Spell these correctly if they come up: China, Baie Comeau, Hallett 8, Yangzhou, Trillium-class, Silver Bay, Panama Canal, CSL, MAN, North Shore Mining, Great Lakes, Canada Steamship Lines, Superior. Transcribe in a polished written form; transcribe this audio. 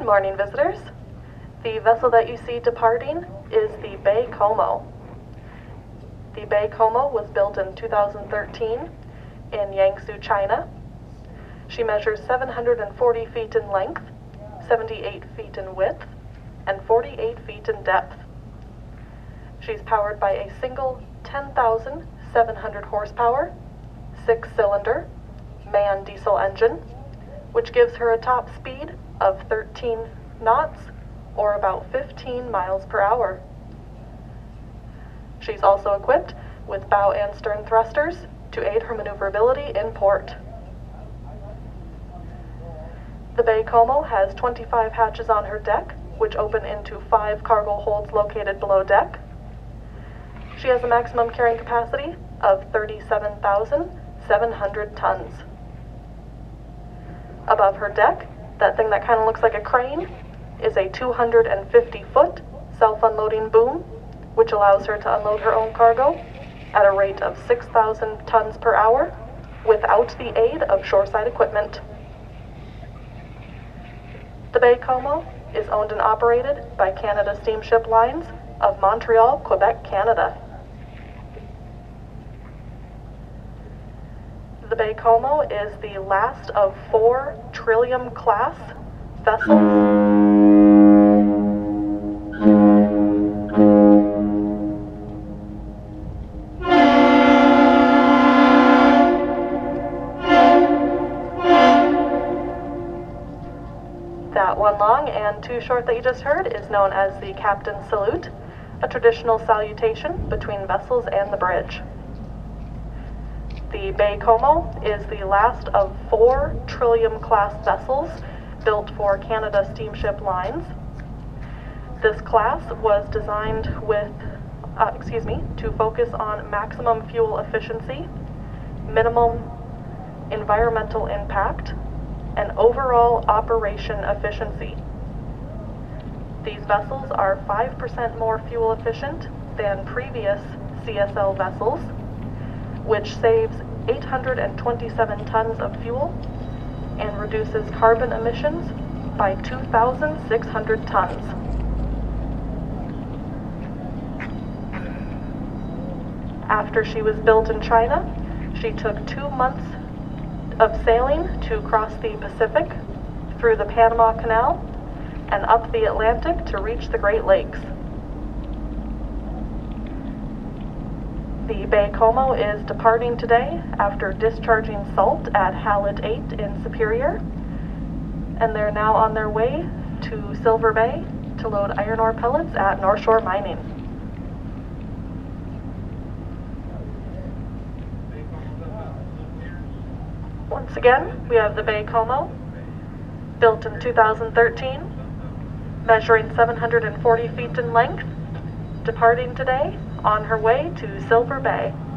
Good morning, visitors. The vessel that you see departing is the Baie Comeau. The Baie Comeau was built in 2013 in Yangzhou, China. She measures 740 feet in length, 78 feet in width, and 48 feet in depth. She's powered by a single 10,700 horsepower, 6-cylinder, MAN diesel engine, which gives her a top speed of 13 knots, or about 15 miles per hour. She's also equipped with bow and stern thrusters to aid her maneuverability in port. The Baie Comeau has 25 hatches on her deck, which open into 5 cargo holds located below deck. She has a maximum carrying capacity of 37,700 tons. Above her deck, that thing that kind of looks like a crane, is a 250-foot self-unloading boom, which allows her to unload her own cargo at a rate of 6,000 tons per hour without the aid of shoreside equipment. The Baie Comeau is owned and operated by Canada Steamship Lines of Montreal, Quebec, Canada. The Baie Comeau is the last of 4 Trillium-class vessels. That one long and two short that you just heard is known as the Captain's Salute, a traditional salutation between vessels and the bridge. The Baie Comeau is the last of 4 Trillium-class vessels built for Canada Steamship Lines. This class was designed to focus on maximum fuel efficiency, minimum environmental impact, and overall operation efficiency. These vessels are 5% more fuel efficient than previous CSL vessels, which saves 827 tons of fuel and reduces carbon emissions by 2,600 tons. After she was built in China, she took 2 months of sailing to cross the Pacific through the Panama Canal and up the Atlantic to reach the Great Lakes. The Baie Comeau is departing today after discharging salt at Hallett 8 in Superior, and they're now on their way to Silver Bay to load iron ore pellets at North Shore Mining. Once again, we have the Baie Comeau, built in 2013, measuring 740 feet in length, departing today on her way to Silver Bay.